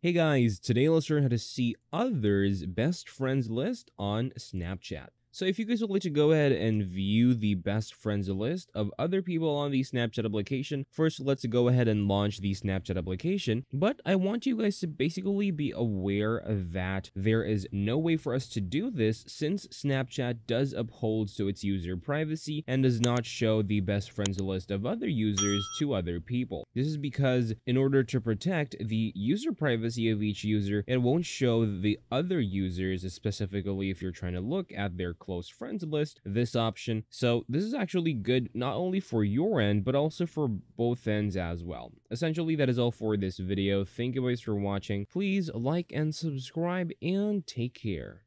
Hey guys, today let's learn how to see others' best friends list on Snapchat. So if you guys would like to go ahead and view the best friends list of other people on the Snapchat application, first let's go ahead and launch the Snapchat application. But I want you guys to basically be aware that there is no way for us to do this since Snapchat does uphold to its user privacy and does not show the best friends list of other users to other people. This is because in order to protect the user privacy of each user, it won't show the other users, specifically if you're trying to look at their close friends list, this option. So this is actually good not only for your end, but also for both ends as well. Essentially, that is all for this video. Thank you guys for watching. Please like and subscribe and take care.